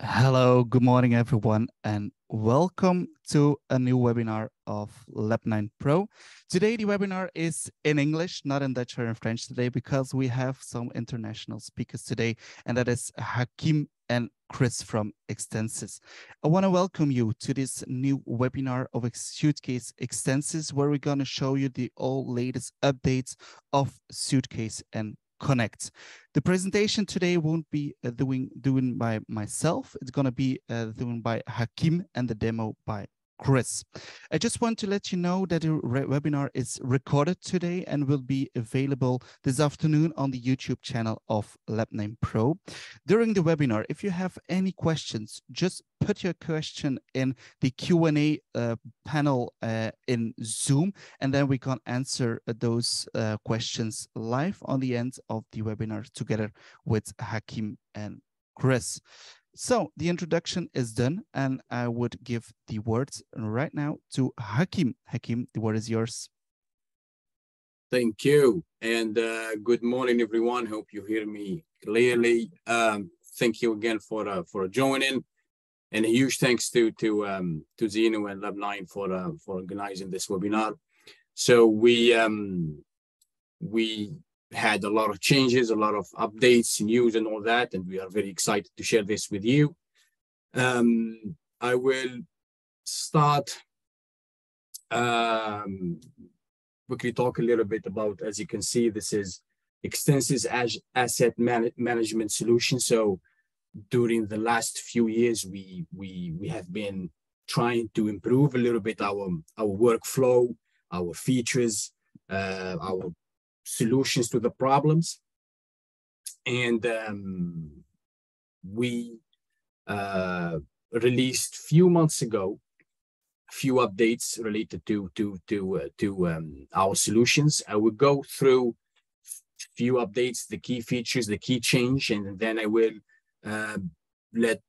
Hello, good morning everyone, and welcome to a new webinar of Lab9 Pro. Today the webinar is in English, not in Dutch or in French today, because we have some international speakers today, and that is Hakim and Chris from Extensis. I want to welcome you to this new webinar of Suitcase Extensis, where we're going to show you the all latest updates of Suitcase and Connect. The presentation today won't be doing by myself. It's going to be doing by Hakim and the demo by Chris. I just want to let you know that the webinar is recorded today and will be available this afternoon on the YouTube channel of Lab9 Pro. During the webinar, if you have any questions, just put your question in the Q&A panel in Zoom, and then we can answer those questions live on the end of the webinar together with Hakim and Chris. So the introduction is done, and I would give the words right now to Hakim. Hakim, the word is yours. Thank you, and good morning, everyone. Hope you hear me clearly. Thank you again for joining, and a huge thanks to Zeno and Lab9 for organizing this webinar. So we had a lot of changes, a lot of updates, news and all that, and we are very excited to share this with you. I will start quickly talk a little bit about, as you can see, this is Extensis Asset Management Solution. So during the last few years, we have been trying to improve a little bit our workflow, our features, our solutions to the problems, and we released few months ago few updates related to our solutions. I will go through few updates, the key features, the key change, and then I will let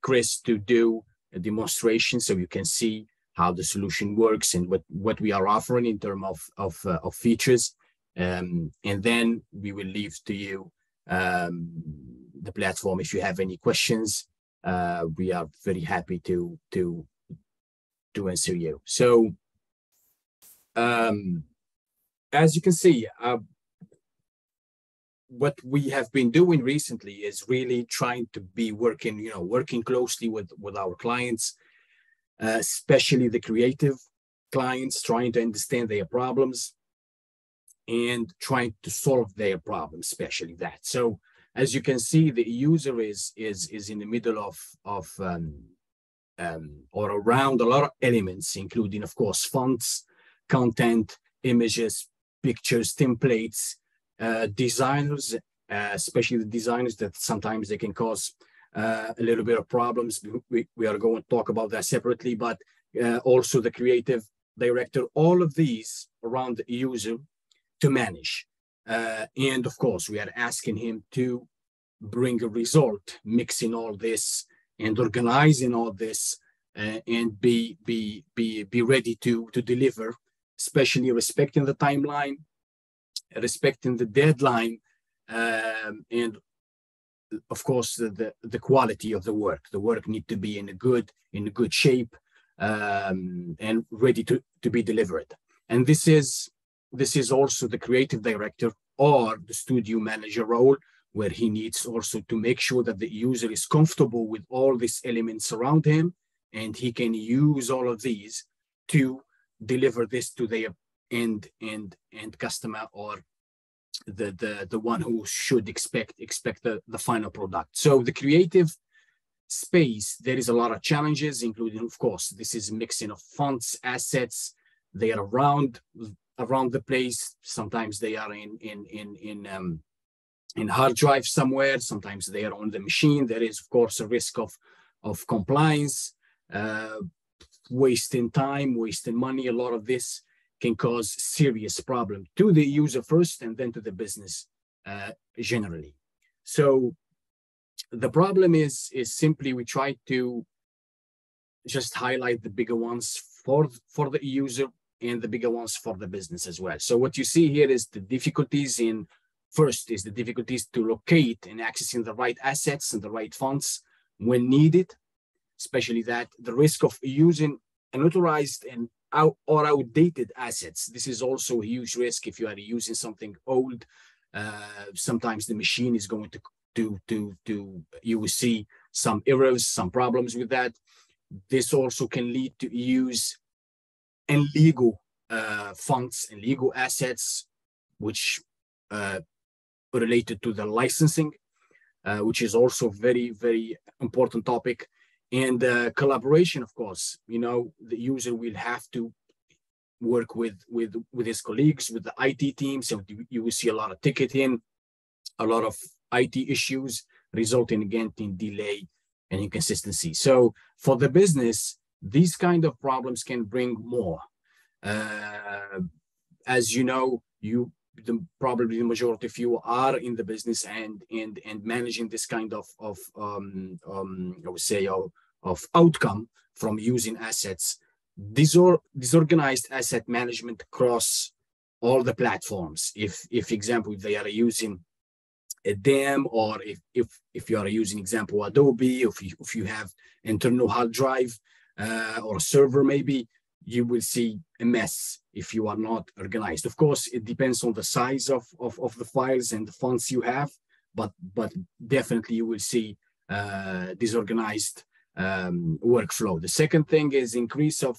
Chris to do a demonstration so you can see how the solution works and what we are offering in terms of features. And then we will leave to you the platform. If you have any questions, we are very happy to answer you. So as you can see, what we have been doing recently is really trying to be working closely with our clients, especially the creative clients, trying to understand their problems and trying to solve their problems, especially that. So as you can see, the user is in the middle of or around a lot of elements, including, of course, fonts, content, images, pictures, templates, designers, especially the designers that sometimes they can cause a little bit of problems. We are going to talk about that separately, but also the creative director, all of these around the user to manage. And of course, we are asking him to bring a result, mixing all this and organizing all this, and be ready to deliver, especially respecting the timeline, respecting the deadline, and of course, the quality of the work. The work need to be in a good shape and ready to be delivered. And this is also the creative director or the studio manager role, where he needs also to make sure that the user is comfortable with all these elements around him, and he can use all of these to deliver this to their end customer, or the one who should expect the final product. So the creative space, there is a lot of challenges, including, of course, this is mixing of fonts, assets. They are around the place. Sometimes they are in hard drive somewhere. Sometimes they are on the machine. There is, of course, a risk of compliance, wasting time, wasting money. A lot of this can cause serious problem to the user first, and then to the business generally. So the problem is simply we try to just highlight the bigger ones for the user and the bigger ones for the business as well. So what you see here is the difficulties in First is the difficulties to locate and accessing the right assets and the right fonts when needed, especially that the risk of using unauthorized and outdated assets. This is also a huge risk if you are using something old. Sometimes the machine is going to you will see some errors, some problems with that. This also can lead to use illegal fonts, illegal assets, which related to the licensing, which is also very, very important topic. And collaboration, of course, you know, the user will have to work with his colleagues, with the IT team. So you will see a lot of ticketing, a lot of IT issues, resulting again in delay and inconsistency. So for the business, these kind of problems can bring more. As you know, probably the majority of you are in the business and managing this kind of I would say of outcome from using assets. Disorganized asset management across all the platforms. If example, if they are using a DAM, or if you are using example Adobe, if you have internal hard drive or server maybe, you will see a mess if you are not organized. Of course, it depends on the size of the files and the fonts you have, but definitely you will see disorganized workflow. The second thing is increase of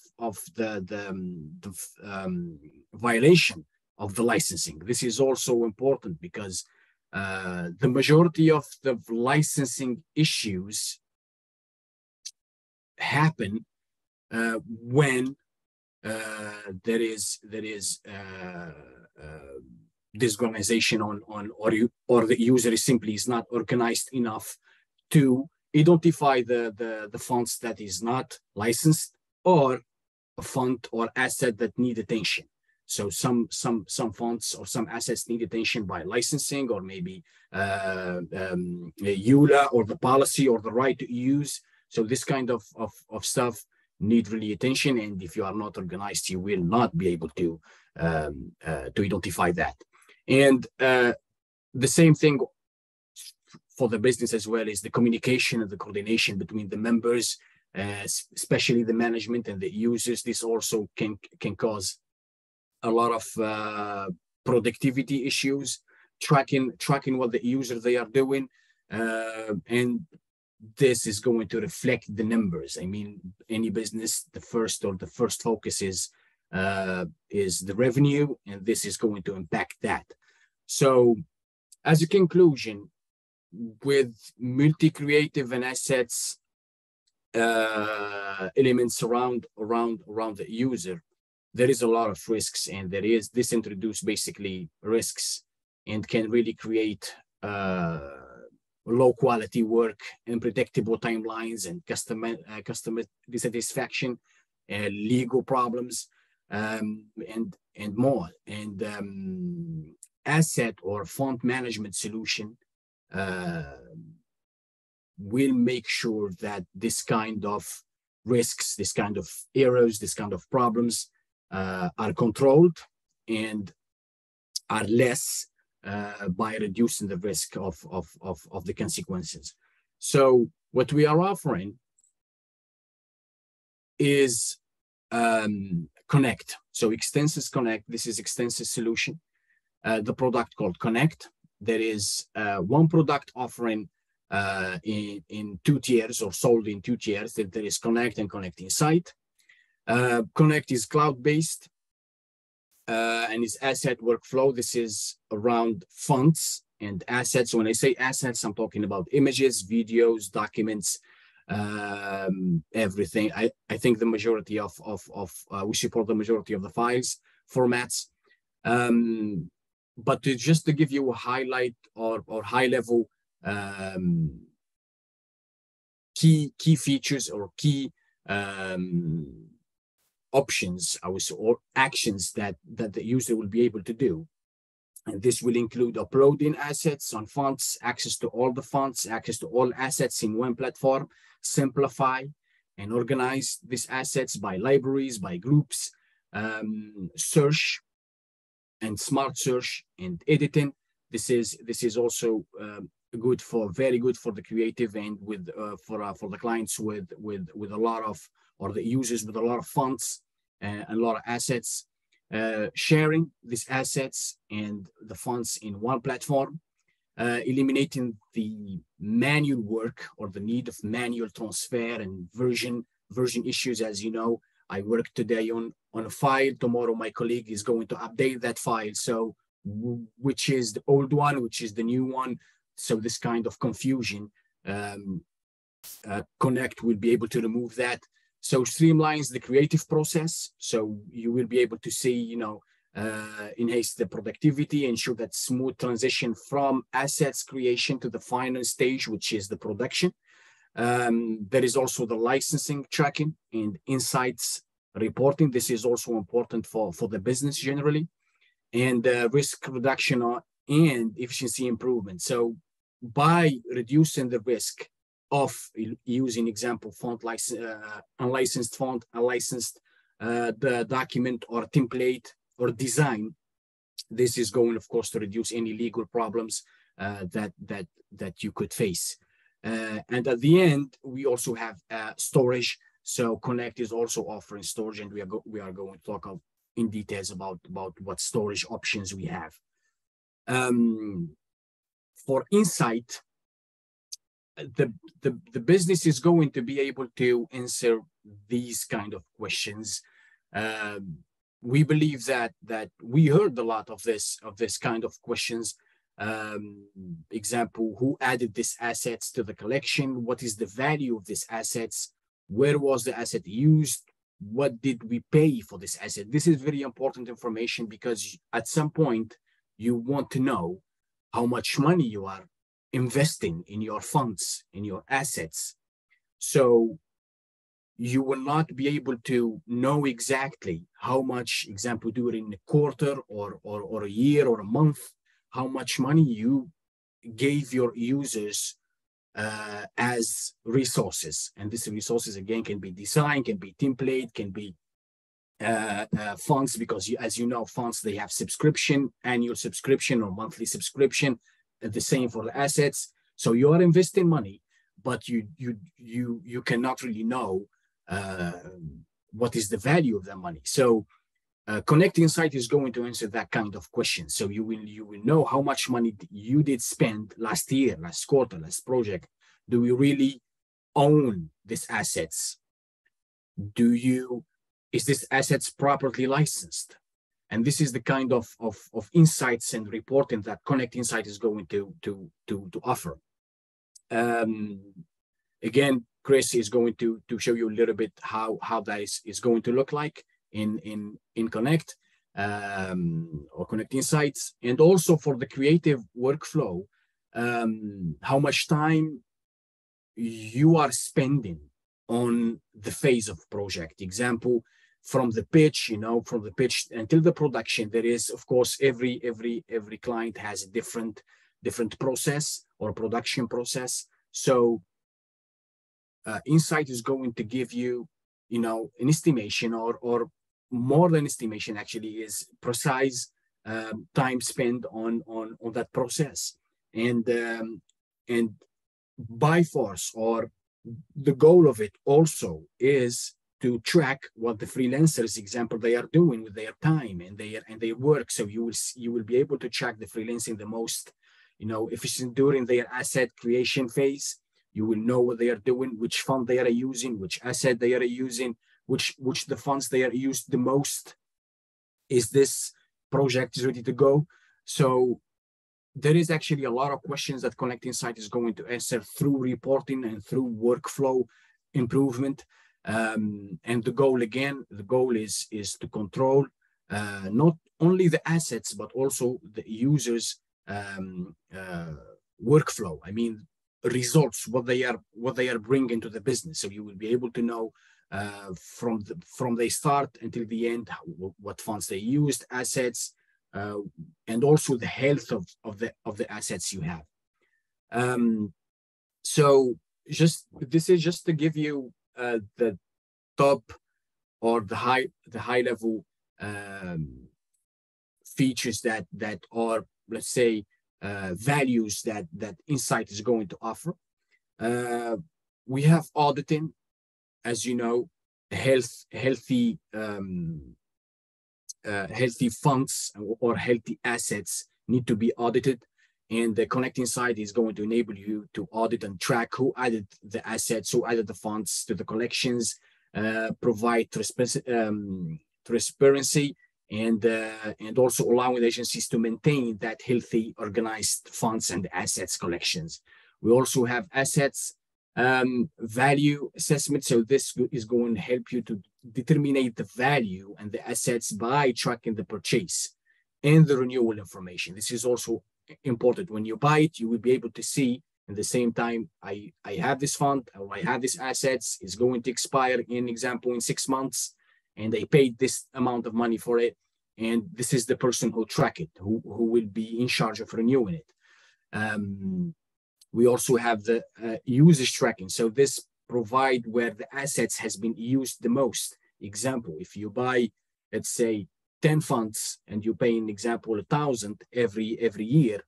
the violation of the licensing. This is also important because the majority of the licensing issues happen when there is disorganization or the user simply is not organized enough to identify the fonts that is not licensed, or a font or asset that need attention. So some fonts or some assets need attention by licensing, or maybe EULA or the policy or the right to use. So this kind of stuff need really attention, and if you are not organized, you will not be able to identify that. And the same thing for the business as well is the communication and the coordination between the members, especially the management and the users. This also can cause a lot of productivity issues, tracking what the user they are doing, and this is going to reflect the numbers. I mean, any business, the first focus is the revenue, and this is going to impact that. So as a conclusion, with multi-creative and assets elements around the user, there is a lot of risks, and this introduce basically risks and can really create low quality work, unpredictable timelines, and customer dissatisfaction, and legal problems, and more. And asset or font management solution will make sure that this kind of risks, this kind of errors, this kind of problems are controlled and are less by reducing the risk of the consequences. So what we are offering is Connect. So Extensis Connect, this is Extensis solution. The product called Connect. There is one product offering in two tiers, or sold in two tiers. There is Connect and Connect Insight. Connect is cloud-based. And its asset workflow. This is around fonts and assets. When I say assets, I'm talking about images, videos, documents, everything. I think the majority of we support the majority of the files formats. But just to give you a highlight or high level key features or key options, or actions that the user will be able to do. And this will include uploading assets on fonts, access to all the fonts, access to all assets in one platform, simplify and organize these assets by libraries, by groups, search and smart search and editing. This is also very good for the creative and with for the clients with a lot of, or the users with a lot of fonts and a lot of assets. Sharing these assets and the fonts in one platform, eliminating the manual work or the need of manual transfer and version issues. As you know, I work today on a file. Tomorrow, my colleague is going to update that file. So which is the old one, which is the new one. So this kind of confusion, Connect will be able to remove that. So streamlines the creative process. So you will be able to see, enhance the productivity, ensure that smooth transition from assets creation to the final stage, which is the production. There is also the licensing tracking and insights reporting. This is also important for the business generally, and risk reduction and efficiency improvement. So by reducing the risk of using, example, font license, unlicensed font, unlicensed the document or template or design. This is going, of course, to reduce any legal problems that you could face. And at the end, we also have storage. So Connect is also offering storage, and we are going to talk in details about what storage options we have. For Insight, the business is going to be able to answer these kind of questions. We believe that we heard a lot of this kind of questions. Example, who added these assets to the collection? What is the value of these assets? Where was the asset used? What did we pay for this asset? This is very important information, because at some point you want to know how much money you are investing in your funds, in your assets. So you will not be able to know exactly how much, example, during a quarter or a year or a month, how much money you gave your users as resources. And these resources, again, can be design, can be template, can be fonts, because as you know, fonts, they have subscription, annual subscription or monthly subscription. The same for the assets. So you are investing money, but you cannot really know what is the value of that money. So Connect Insight is going to answer that kind of question. So you will know how much money you did spend last year, last quarter, last project. Do we really own these assets? Is this assets properly licensed? And this is the kind of insights and reporting that Connect Insight is going to offer. Again, Chris is going to show you a little bit how that is going to look like in Connect or Connect Insights. And also for the creative workflow, how much time you are spending on the phase of project. Example, from the pitch, from the pitch until the production, there is, of course, every client has a different process or production process. So Insight is going to give you, an estimation or more than estimation, actually, is precise time spent on that process. And by force, or the goal of it also is to track what the freelancers, example, they are doing with their time and their work. So you will be able to track the freelancing the most, efficient during their asset creation phase. You will know what they are doing, which fund they are using, which asset they are using, which the funds they are used the most. Is this project is ready to go? So there is actually a lot of questions that Connect Insight is going to answer through reporting and through workflow improvement. And the goal is to control not only the assets, but also the users' workflow. I mean, results, what they are bringing to the business. So you will be able to know from they start until the end, what funds they used, assets, and also the health of the assets you have. So this is just to give you the top or the high level features that are, let's say, values that Insight is going to offer. We have auditing, as you know, healthy funds or healthy assets need to be audited, and the Connect Insight is going to enable you to audit and track who added the assets, who added the funds to the collections, provide transparency, and also allowing agencies to maintain that healthy, organized funds and assets collections. We also have assets value assessment. So this is going to help you to determine the value and the assets by tracking the purchase and the renewal information. This is also important. When you buy it, you will be able to see at the same time, I have this fund, or I have these assets, it's going to expire in example in 6 months, and I paid this amount of money for it. And this is the person who track it, who will be in charge of renewing it. We also have the usage tracking. So this provides where the assets has been used the most. Example, if you buy, let's say 10 funds and you pay an example 1,000 every year,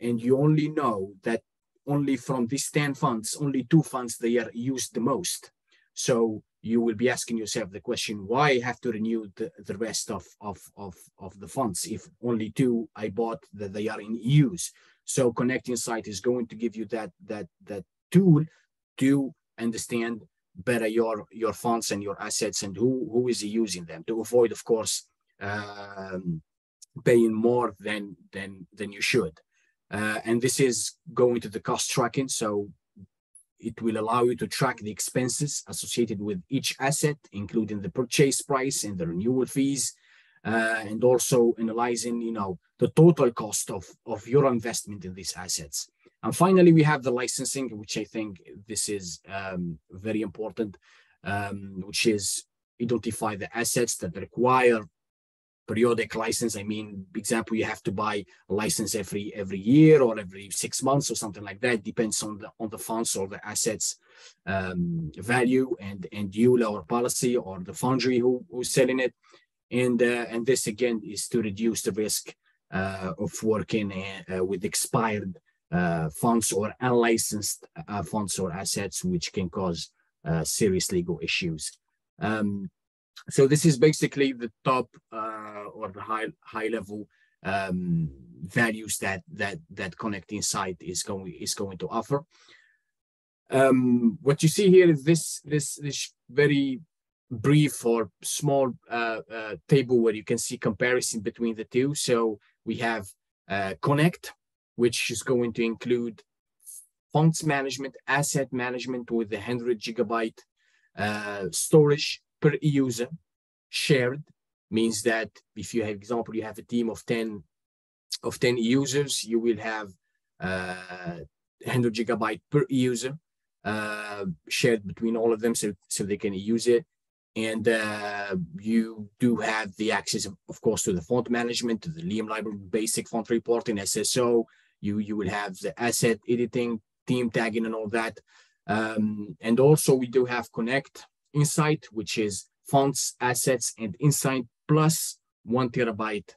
and you only know that only from these 10 funds, only 2 funds they are used the most. So you will be asking yourself the question, why I have to renew the rest of the funds if only 2 I bought that they are in use. So Connect Insight is going to give you that tool to understand better your funds and your assets and who is using them, to avoid, of course, paying more than you should. And this is going to the cost tracking. So it will allow you to track the expenses associated with each asset, including the purchase price and the renewal fees, and also analyzing, the total cost of your investment in these assets. And finally, we have the licensing, which I think this is very important, which is identify the assets that require periodic license. I mean, for example, you have to buy a license every year or every 6 months or something like that. Depends on the funds or the assets value and EULA or policy or the foundry who's selling it. And this again is to reduce the risk of working with expired funds or unlicensed funds or assets, which can cause serious legal issues. So this is basically the top or the high level values that Connect Insight is going to offer. What you see here is this very brief or small table where you can see comparison between the two. So we have Connect, which is going to include funds management, asset management with 100 gigabyte storage per user. Shared means that if you have, example, you have a team of 10 users, you will have 100 gigabyte per user shared between all of them, so they can use it. And you do have the access, of course, to the font management, to the Liam library, basic font reporting, SSO. You will have the asset editing, theme tagging, and all that. And also, we do have Connect Insight, which is fonts, assets, and Insight plus 1 terabyte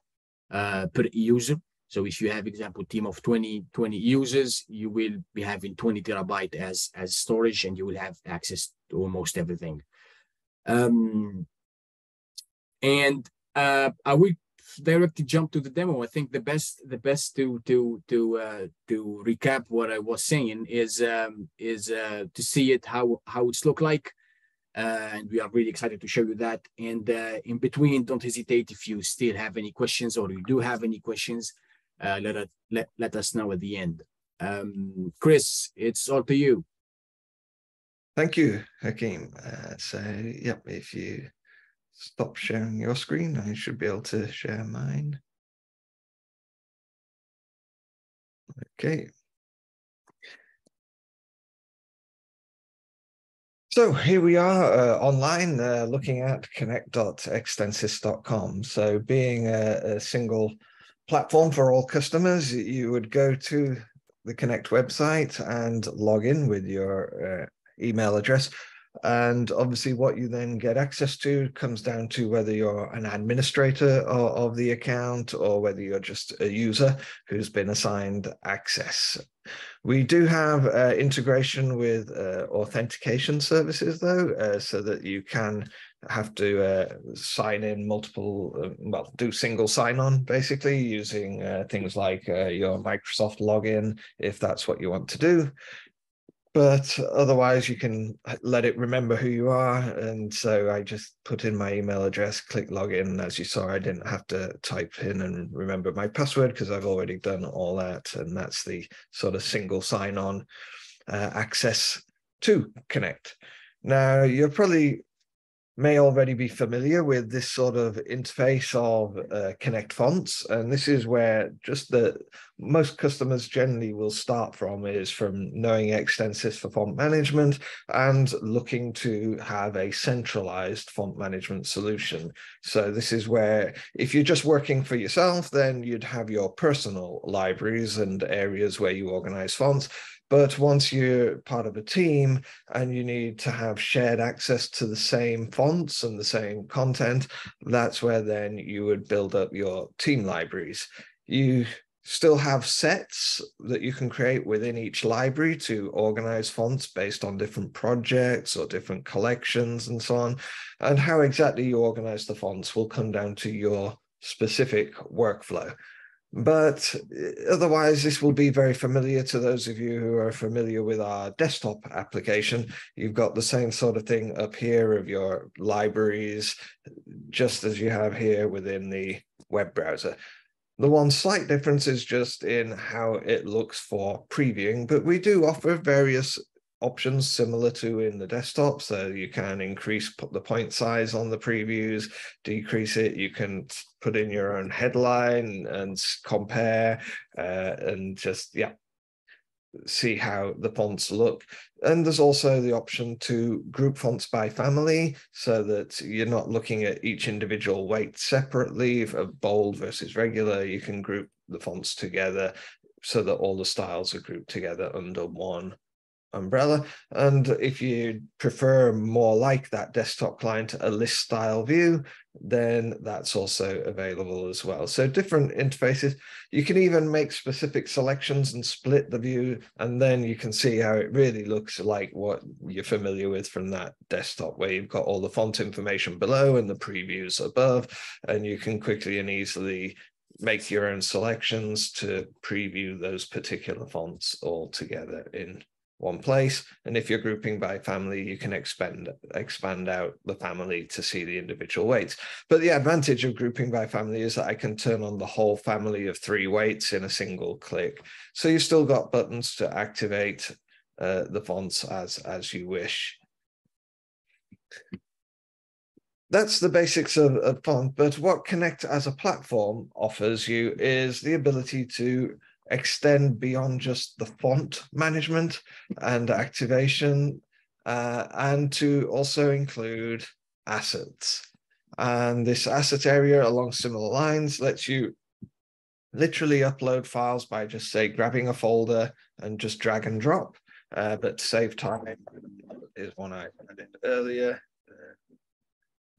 per user. So if you have, example, team of 20 users, you will be having 20 terabyte as storage, and you will have access to almost everything. I will directly jump to the demo. I think the best to recap what I was saying is to see it how it's look like, and we are really excited to show you that. And in between, don't hesitate if you still have any questions, or you do have any questions, let us know at the end. Chris, it's all to you. Thank you, Hakim. Yep, if you stop sharing your screen, I should be able to share mine. Okay. So here we are online, looking at connect.extensis.com. So being a single platform for all customers, you would go to the Connect website and log in with your email address, And obviously what you then get access to comes down to whether you're an administrator of the account or whether you're just a user who's been assigned access. We do have integration with authentication services, though, so that you can have to sign in multiple, well, do single sign-on, basically, using things like your Microsoft login, if that's what you want to do. But otherwise, you can let it remember who you are. And so I just put in my email address, click login. As you saw, I didn't have to type in and remember my password because I've already done all that. And that's the sort of single sign-on access to Connect. Now, you're probably may already be familiar with this sort of interface of Connect fonts. And this is where just the most customers generally will start from knowing Extensis for font management and looking to have a centralized font management solution. So this is where if you're just working for yourself, then you'd have your personal libraries and areas where you organize fonts. But once you're part of a team and you need to have shared access to the same fonts and the same content, that's where then you would build up your team libraries. You still have sets that you can create within each library to organize fonts based on different projects or different collections and so on. And how exactly you organize the fonts will come down to your specific workflow. But otherwise, this will be very familiar to those of you who are familiar with our desktop application. You've got the same sort of thing up here of your libraries, just as you have here within the web browser. The one slight difference is just in how it looks for previewing, but we do offer various options similar to in the desktop. So you can increase the point size on the previews, decrease it. You can put in your own headline and compare and just, yeah, see how the fonts look. And there's also the option to group fonts by family so that you're not looking at each individual weight separately of bold versus regular. You can group the fonts together so that all the styles are grouped together under one umbrella. And if you prefer more like that desktop client, a list style view, then that's also available as well. So different interfaces. You can even make specific selections and split the view, and then you can see how it really looks like what you're familiar with from that desktop, where you've got all the font information below and the previews above, and you can quickly and easily make your own selections to preview those particular fonts all together in one place. And if you're grouping by family, you can expand out the family to see the individual weights. But the advantage of grouping by family is that I can turn on the whole family of 3 weights in a single click. So you've still got buttons to activate the fonts as you wish. That's the basics of font, but what Connect as a platform offers you is the ability to extend beyond just the font management and activation, and to also include assets. And this asset area along similar lines lets you literally upload files by just, say, grabbing a folder and just drag and drop. But to save time is one I added earlier.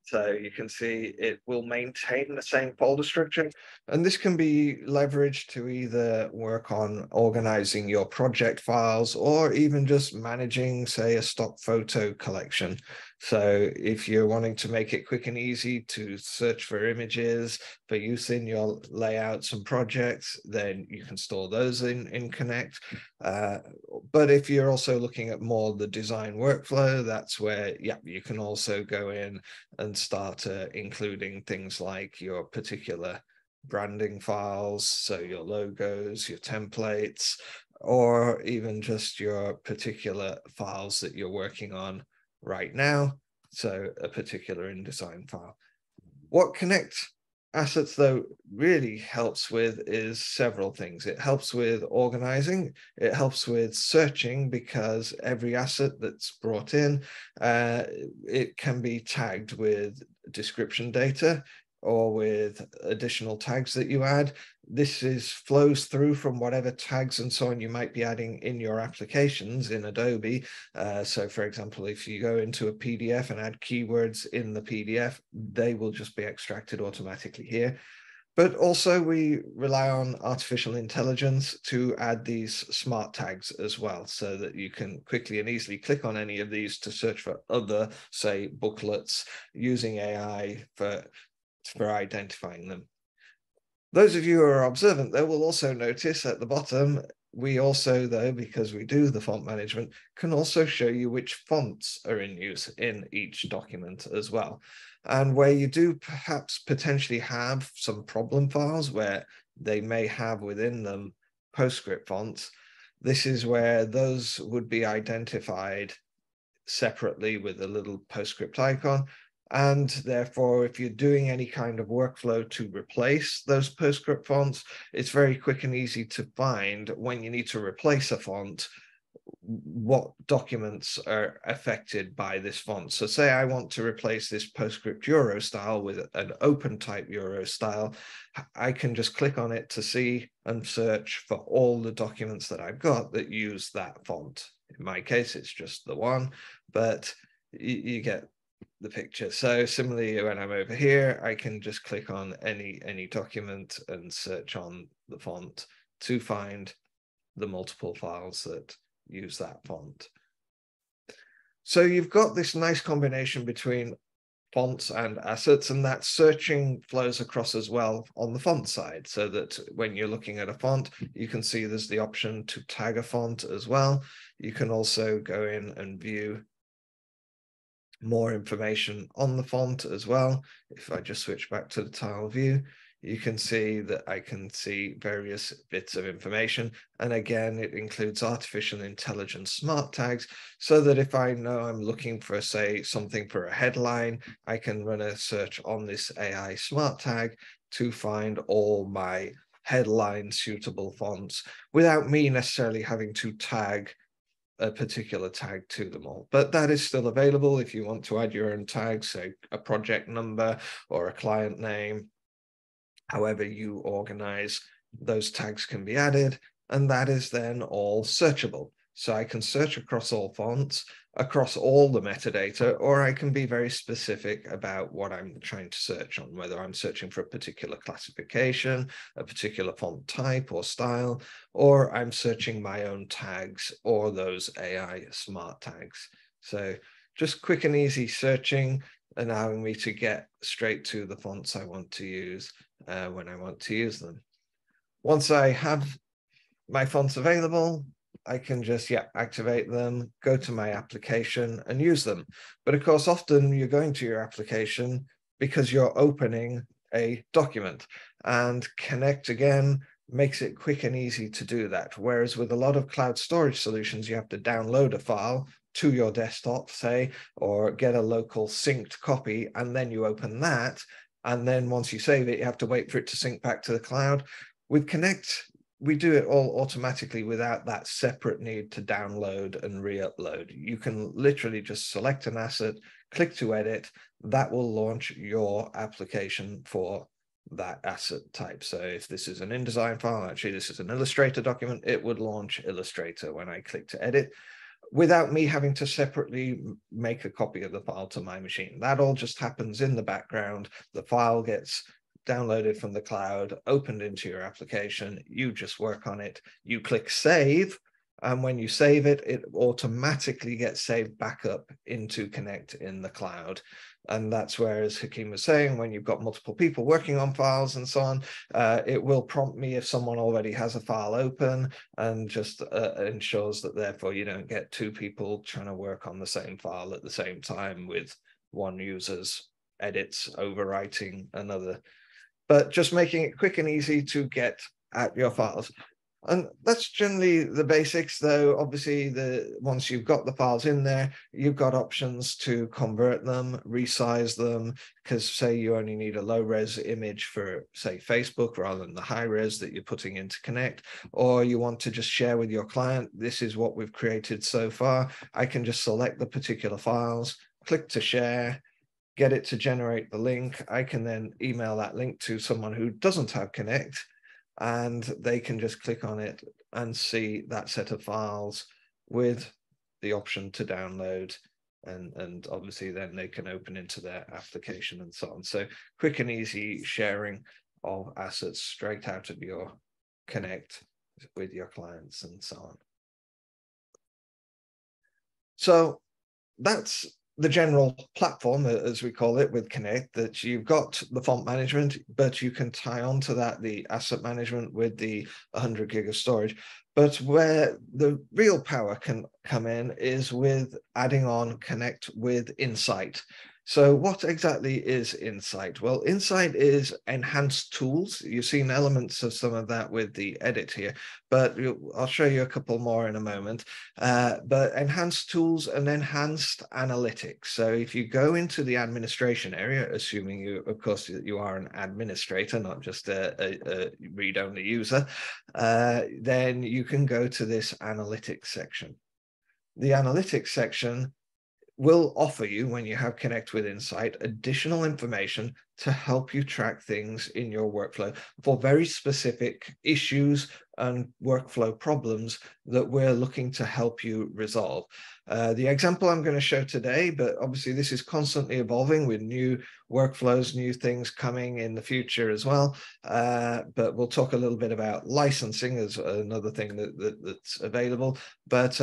So you can see it will maintain the same folder structure. And this can be leveraged to either work on organizing your project files or even just managing, say, a stock photo collection. So if you're wanting to make it quick and easy to search for images for use in your layouts and projects, then you can store those in Connect. But if you're also looking at more the design workflow, that's where, yeah, you can also go in and start including things like your particular branding files, so your logos, your templates, or even just your particular files that you're working on right now, so a particular InDesign file. What Connect Assets, though, really helps with is several things. It helps with organizing, it helps with searching, because every asset that's brought in, it can be tagged with description data, or with additional tags that you add. This flows through from whatever tags and so on you might be adding in your applications in Adobe. So for example, if you go into a PDF and add keywords in the PDF, they will just be extracted automatically here. But also we rely on artificial intelligence to add these smart tags as well, so that you can quickly and easily click on any of these to search for other, say, booklets using AI for identifying them. Those of you who are observant, though, will also notice at the bottom, we also, though, because we do the font management, can also show you which fonts are in use in each document as well. And where you do perhaps potentially have some problem files where they may have within them PostScript fonts, this is where those would be identified separately with a little PostScript icon. And therefore, if you're doing any kind of workflow to replace those PostScript fonts, it's very quick and easy to find when you need to replace a font, what documents are affected by this font. So say I want to replace this PostScript Euro style with an OpenType Euro style. I can just click on it to see and search for all the documents that I've got that use that font. In my case, it's just the one, but you get the picture. So similarly, when I'm over here, I can just click on any document and search on the font to find the multiple files that use that font. So you've got this nice combination between fonts and assets, and that searching flows across as well on the font side, so that when you're looking at a font, you can see there's the option to tag a font as well. You can also go in and view more information on the font as well. If I just switch back to the tile view, you can see that I can see various bits of information. And again, it includes artificial intelligence smart tags, so that if I know I'm looking for, say, something for a headline, I can run a search on this AI smart tag to find all my headline suitable fonts without me necessarily having to tag a particular tag to them all. But that is still available if you want to add your own tags, say a project number or a client name. However you organize, those tags can be added, and that is then all searchable. So I can search across all fonts, across all the metadata, or I can be very specific about what I'm trying to search on, whether I'm searching for a particular classification, a particular font type or style, or I'm searching my own tags or those AI smart tags. So just quick and easy searching, allowing me to get straight to the fonts I want to use when I want to use them. Once I have my fonts available, I can just activate them, go to my application and use them. But of course, often you're going to your application because you're opening a document, and Connect again makes it quick and easy to do that. Whereas with a lot of cloud storage solutions, you have to download a file to your desktop, say, or get a local synced copy, and then you open that. And then once you save it, you have to wait for it to sync back to the cloud. With Connect, we do it all automatically without that separate need to download and re-upload. You can literally just select an asset, click to edit, that will launch your application for that asset type. So if this is an InDesign file, actually this is an Illustrator document, it would launch Illustrator when I click to edit, without me having to separately make a copy of the file to my machine. That all just happens in the background. The file gets downloaded from the cloud, opened into your application, you just work on it, you click save, and when you save it, it automatically gets saved back up into Connect in the cloud. And that's where, as Hakim was saying, when you've got multiple people working on files and so on, it will prompt me if someone already has a file open, and just ensures that therefore you don't get two people trying to work on the same file at the same time, with one user's edits overwriting another. But just making it quick and easy to get at your files. And that's generally the basics, though. Obviously, once you've got the files in there, you've got options to convert them, resize them, because say you only need a low-res image for, say, Facebook, rather than the high-res that you're putting into Connect, or you want to just share with your client, this is what we've created so far. I can just select the particular files, click to share, get it to generate the link. I can then email that link to someone who doesn't have Connect, and they can just click on it and see that set of files with the option to download. And obviously then they can open into their application and so on. So quick and easy sharing of assets straight out of your Connect with your clients and so on. So that's the general platform, as we call it, with Connect, that you've got the font management, but you can tie onto that the asset management with the 100 gig of storage. But where the real power can come in is with adding on Connect with Insight. So what exactly is Insight? Well, Insight is enhanced tools. You've seen elements of some of that with the edit here, but I'll show you a couple more in a moment. But enhanced tools and enhanced analytics. So if you go into the administration area, assuming you, of course, you are an administrator, not just a read-only user, then you can go to this analytics section. The analytics section will offer you, when you have Connect with Insight, additional information to help you track things in your workflow for very specific issues and workflow problems that we're looking to help you resolve. The example I'm going to show today, but obviously this is constantly evolving with new workflows, new things coming in the future as well. But we'll talk a little bit about licensing as another thing that's available. But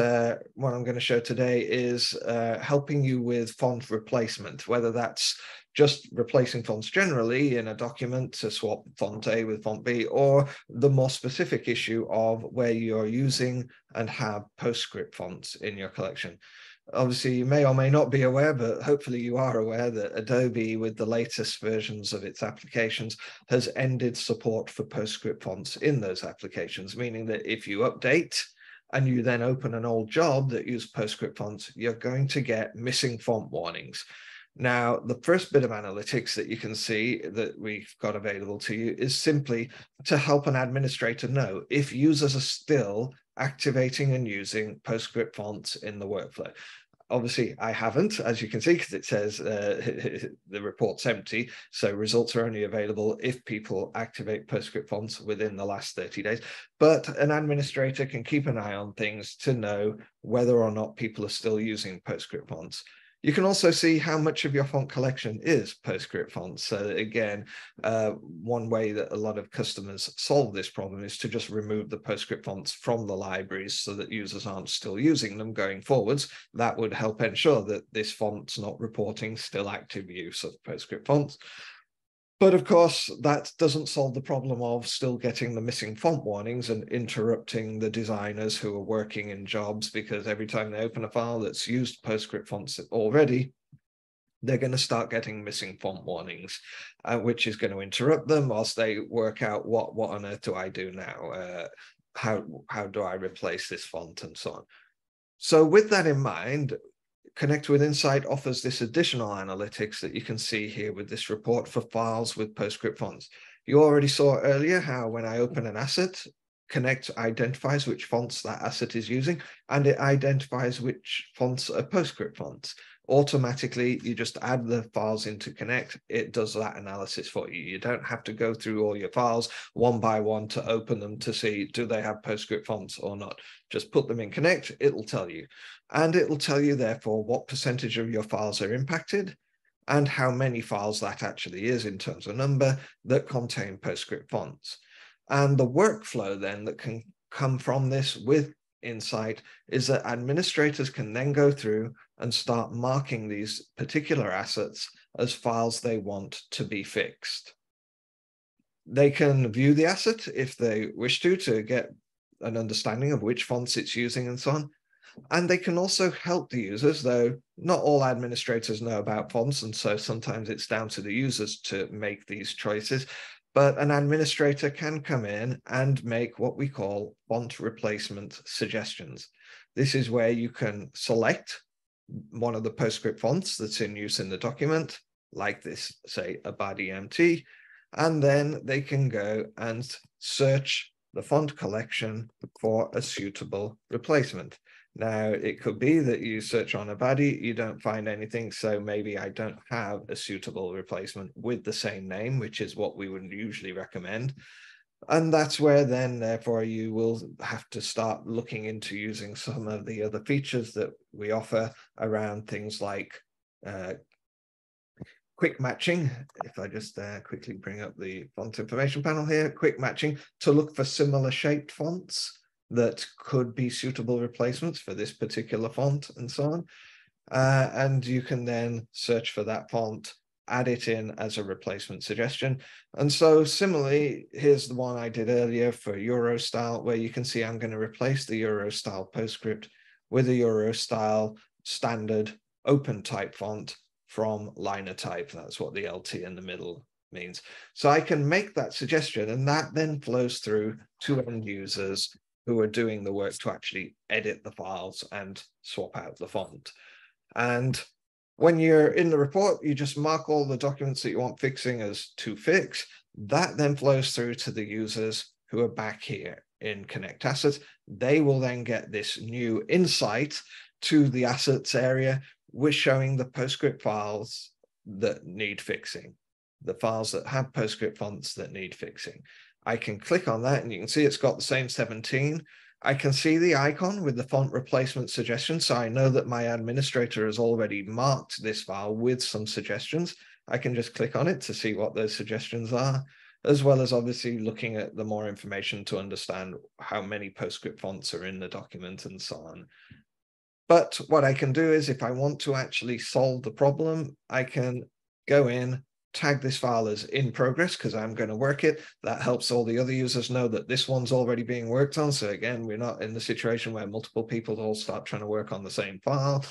what I'm going to show today is helping you with font replacement, whether that's just replacing fonts generally in a document to swap font A with font B, or the more specific issue of where you're using and have PostScript fonts in your collection. Obviously, you may or may not be aware, but hopefully you are aware that Adobe, with the latest versions of its applications, has ended support for PostScript fonts in those applications, meaning that if you update and you then open an old job that used PostScript fonts, you're going to get missing font warnings. Now, the first bit of analytics that you can see that we've got available to you is simply to help an administrator know if users are still activating and using PostScript fonts in the workflow. Obviously, I haven't, as you can see, because it says the report's empty. So results are only available if people activate PostScript fonts within the last 30 days. But an administrator can keep an eye on things to know whether or not people are still using PostScript fonts. You can also see how much of your font collection is PostScript fonts. So again, one way that a lot of customers solve this problem is to just remove the PostScript fonts from the libraries so that users aren't still using them going forwards. That would help ensure that this font's not reporting still active use of PostScript fonts. But of course, that doesn't solve the problem of still getting the missing font warnings and interrupting the designers who are working in jobs, because every time they open a file that's used PostScript fonts already, they're going to start getting missing font warnings, which is going to interrupt them whilst they work out what on earth do I do now? How do I replace this font and so on? So with that in mind, Connect with Insight offers this additional analytics that you can see here with this report for files with PostScript fonts. You already saw earlier how when I open an asset, Connect identifies which fonts that asset is using, and it identifies which fonts are PostScript fonts. Automatically, you just add the files into Connect. It does that analysis for you. You don't have to go through all your files one by one to open them to see do they have PostScript fonts or not. Just put them in Connect, it'll tell you. And it'll tell you, therefore, what percentage of your files are impacted and how many files that actually is in terms of number that contain PostScript fonts. And the workflow then that can come from this with Insight is that administrators can then go through and start marking these particular assets as files they want to be fixed. They can view the asset if they wish to get an understanding of which fonts it's using and so on. And they can also help the users, though not all administrators know about fonts, and so sometimes it's down to the users to make these choices. But an administrator can come in and make what we call font replacement suggestions. This is where you can select one of the PostScript fonts that's in use in the document, like this, say, Abadi MT, and then they can go and search the font collection for a suitable replacement. Now, it could be that you search on a body, you don't find anything, so maybe I don't have a suitable replacement with the same name, which is what we would usually recommend. And that's where then, therefore, you will have to start looking into using some of the other features that we offer around things like quick matching. If I just quickly bring up the font information panel here, quick matching to look for similar shaped fonts that could be suitable replacements for this particular font and so on. And you can then search for that font, add it in as a replacement suggestion. And so similarly, here's the one I did earlier for Eurostyle, where you can see I'm going to replace the Eurostyle PostScript with a Eurostyle standard open type font from Linotype. That's what the LT in the middle means. So I can make that suggestion, and that then flows through to end users who are doing the work to actually edit the files and swap out the font. And when you're in the report, you just mark all the documents that you want fixing as to fix. That then flows through to the users who are back here in Connect Assets. They will then get this new insight to the assets area. We're showing the PostScript files that need fixing, the files that have PostScript fonts that need fixing. I can click on that and you can see it's got the same 17. I can see the icon with the font replacement suggestion, so I know that my administrator has already marked this file with some suggestions. I can just click on it to see what those suggestions are, as well as obviously looking at the more information to understand how many PostScript fonts are in the document and so on. But what I can do is, if I want to actually solve the problem, I can go in, tag this file as in progress because I'm going to work it. That helps all the other users know that this one's already being worked on. So again, we're not in the situation where multiple people all start trying to work on the same file.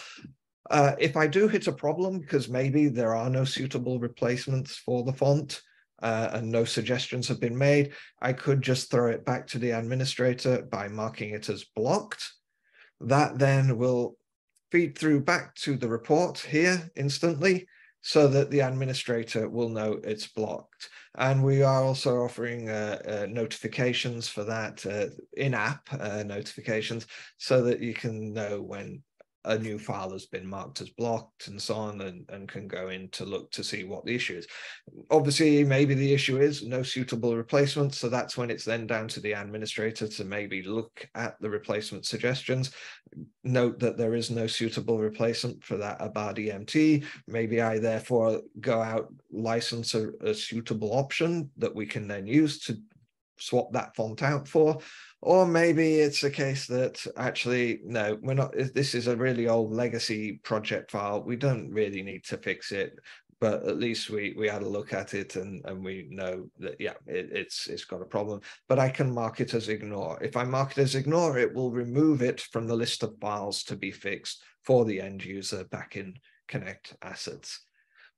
If I do hit a problem, because maybe there are no suitable replacements for the font and no suggestions have been made, I could just throw it back to the administrator by marking it as blocked. That then will feed through back to the report here instantly, so that the administrator will know it's blocked. And we are also offering notifications for that, in-app notifications, so that you can know when a new file has been marked as blocked and so on, and can go in to look to see what the issue is. Obviously, maybe the issue is no suitable replacement, so that's when it's then down to the administrator to maybe look at the replacement suggestions. Note that there is no suitable replacement for that Abadi MT. Maybe I therefore go out, license a suitable option that we can then use to swap that font out for. Or maybe it's a case that actually, no, we're not, this is a really old legacy project file. We don't really need to fix it, but at least we had a look at it and we know that, yeah, it's got a problem, but I can mark it as ignore. If I mark it as ignore, it will remove it from the list of files to be fixed for the end user back in Connect Assets.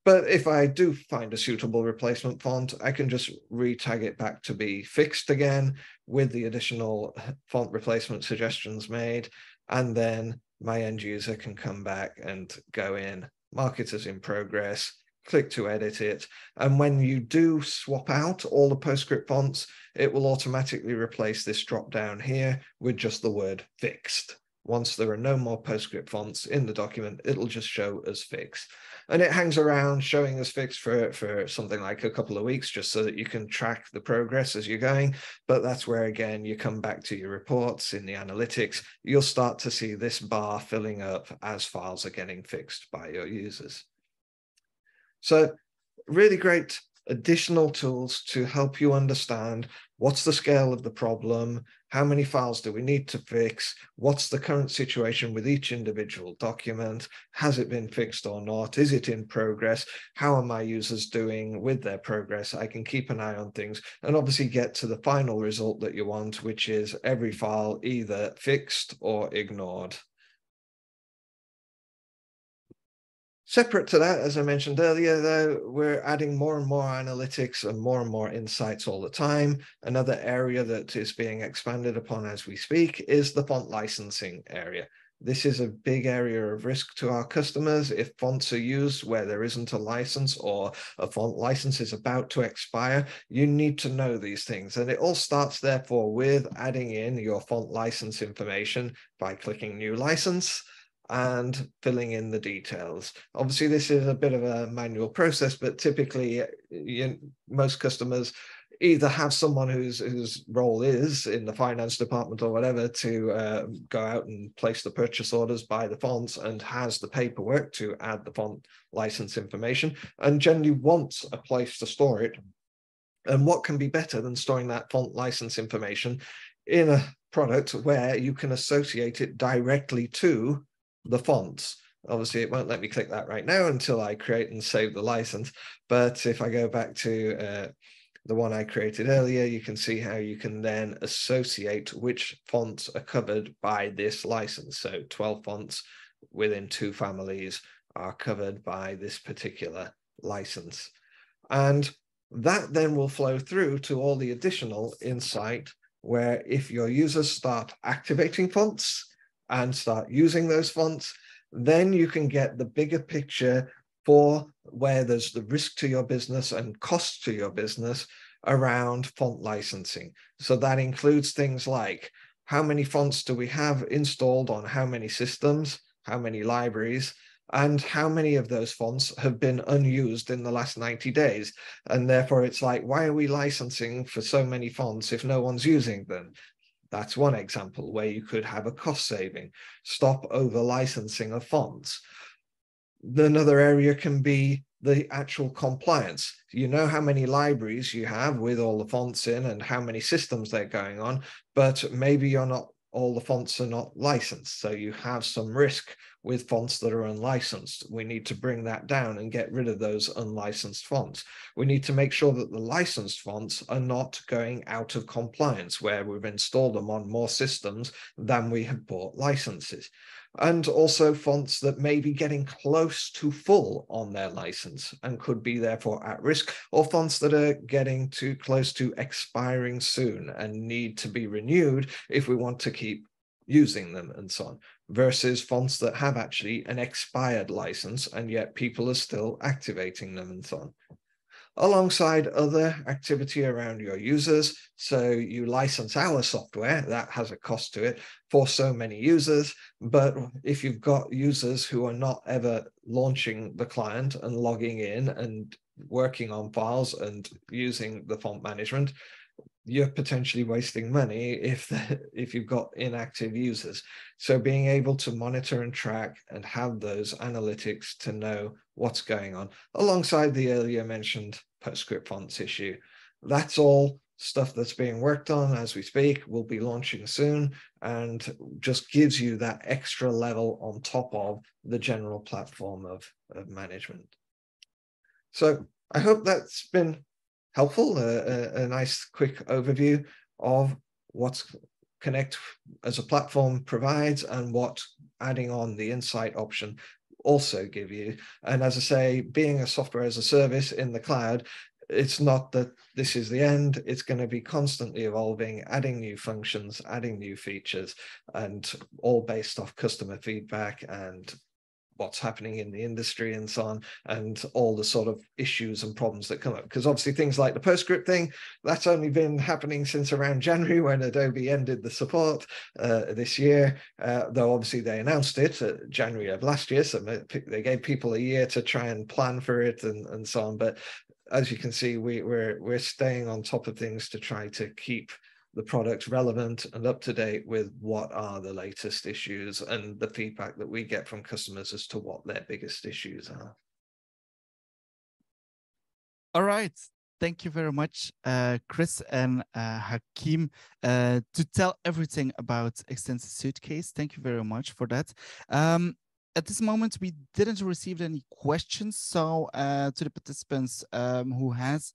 But if I do find a suitable replacement font, I can just re-tag it back to be fixed again with the additional font replacement suggestions made. And then my end user can come back and go in, mark it as in progress, click to edit it. And when you do swap out all the PostScript fonts, it will automatically replace this drop down here with just the word fixed. Once there are no more PostScript fonts in the document, it'll just show as fixed. And it hangs around showing as fixed for something like a couple of weeks, just so that you can track the progress as you're going. But that's where, again, you come back to your reports in the analytics. You'll start to see this bar filling up as files are getting fixed by your users. So really great additional tools to help you understand what's the scale of the problem, how many files do we need to fix, what's the current situation with each individual document, has it been fixed or not, is it in progress, how are my users doing with their progress. I can keep an eye on things and obviously get to the final result that you want, which is every file either fixed or ignored. Separate to that, as I mentioned earlier, though, we're adding more and more analytics and more insights all the time. Another area that is being expanded upon as we speak is the font licensing area. This is a big area of risk to our customers. If fonts are used where there isn't a license or a font license is about to expire, you need to know these things. And it all starts, therefore, with adding in your font license information by clicking New License and filling in the details. Obviously, this is a bit of a manual process, but typically most customers either have someone whose role is in the finance department or whatever to go out and place the purchase orders, buy the fonts, and has the paperwork to add the font license information, and generally wants a place to store it. And what can be better than storing that font license information in a product where you can associate it directly to the fonts? Obviously, it won't let me click that right now until I create and save the license. But if I go back to the one I created earlier, you can see how you can then associate which fonts are covered by this license. So 12 fonts within 2 families are covered by this particular license. And that then will flow through to all the additional insight, where if your users start activating fonts and start using those fonts, then you can get the bigger picture for where there's the risk to your business and cost to your business around font licensing. So that includes things like how many fonts do we have installed on how many systems, how many libraries, and how many of those fonts have been unused in the last 90 days. And therefore, it's like, why are we licensing for so many fonts if no one's using them? That's one example where you could have a cost saving. Stop over licensing of fonts. Another area can be the actual compliance. You know how many libraries you have with all the fonts in and how many systems they're going on, but maybe all the fonts are not licensed. So you have some risk with fonts that are unlicensed. We need to bring that down and get rid of those unlicensed fonts. We need to make sure that the licensed fonts are not going out of compliance, where we've installed them on more systems than we have bought licenses. And also fonts that may be getting close to full on their license and could be therefore at risk, or fonts that are getting too close to expiring soon and need to be renewed if we want to keep using them and so on, versus fonts that have actually an expired license and yet people are still activating them and so on. Alongside other activity around your users. So you license our software, that has a cost to it for so many users. But if you've got users who are not ever launching the client and logging in and working on files and using the font management, you're potentially wasting money if you've got inactive users. So being able to monitor and track and have those analytics to know what's going on, alongside the earlier mentioned PostScript fonts issue. That's all stuff that's being worked on as we speak. We'll be launching soon, and just gives you that extra level on top of the general platform of management. So I hope that's been helpful, a nice quick overview of what Connect as a platform provides and what adding on the Insight option also give you. And as I say, being a software as a service in the cloud, it's not that this is the end. It's going to be constantly evolving, adding new functions, adding new features, and all based off customer feedback and what's happening in the industry and so on, and all the sort of issues and problems that come up. Because obviously things like the PostScript thing, that's only been happening since around January, when Adobe ended the support this year, though obviously they announced it January of last year. So they gave people a year to try and plan for it and so on. But as you can see, we're staying on top of things to try to keep the product relevant and up to date with what are the latest issues and the feedback that we get from customers as to what their biggest issues are. All right. Thank you very much, Chris and Hakim, to tell everything about Extensis Suitcase. Thank you very much for that. At this moment, we didn't receive any questions. So to the participants who has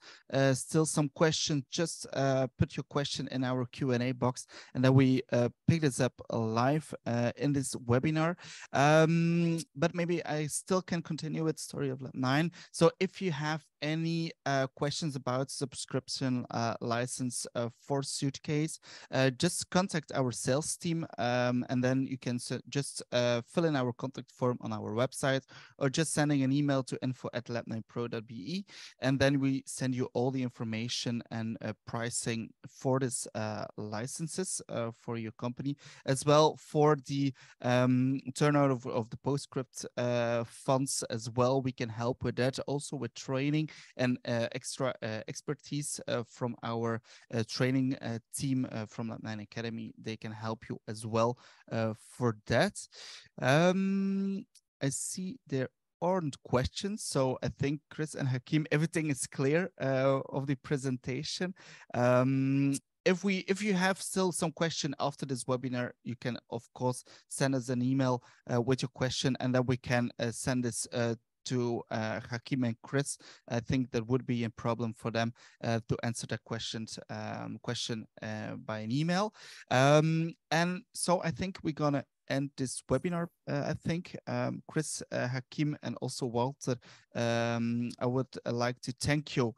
still some questions, just put your question in our Q&A box, and then we pick this up live in this webinar. But maybe I still can continue with Story of Lab9. So if you have any questions about subscription license for Suitcase, just contact our sales team, and then you can just fill in our contact form on our website, or just sending an email to info@lab9pro.be, and then we send you all the information and pricing for this licenses for your company, as well for the turnout of the PostScript funds as well. We can help with that, also with training and extra expertise from our training team from Lab9 Academy. They can help you as well for that. I see there aren't questions, so I think Chris and Hakim, everything is clear of the presentation. If you have still some question after this webinar, you can of course send us an email with your question, and then we can send this to Hakim and Chris. I think that would be a problem for them to answer that question by an email. And so I think we're gonna end this webinar. I think Chris, Hakim, and also Walter, I would like to thank you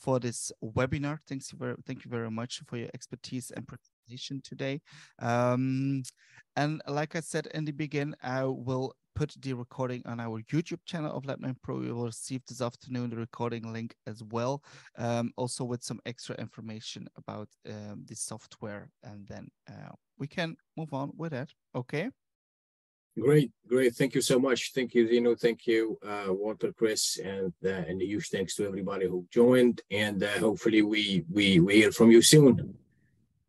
for this webinar. Thank you very much for your expertise and presentation today. And like I said in the beginning, I will put the recording on our YouTube channel of Lab9 Pro. You will receive this afternoon the recording link as well, also with some extra information about the software, and then we can move on with it. Okay. Great. Thank you so much. Thank you, Zeno. Thank you, Walter, Chris, and a huge thanks to everybody who joined. And hopefully we hear from you soon.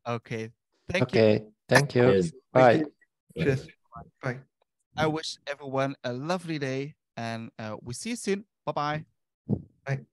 Okay. Thank you. Thank you. Yes. Bye. Yes. Bye. I wish everyone a lovely day, and we see you soon. Bye-bye. Bye.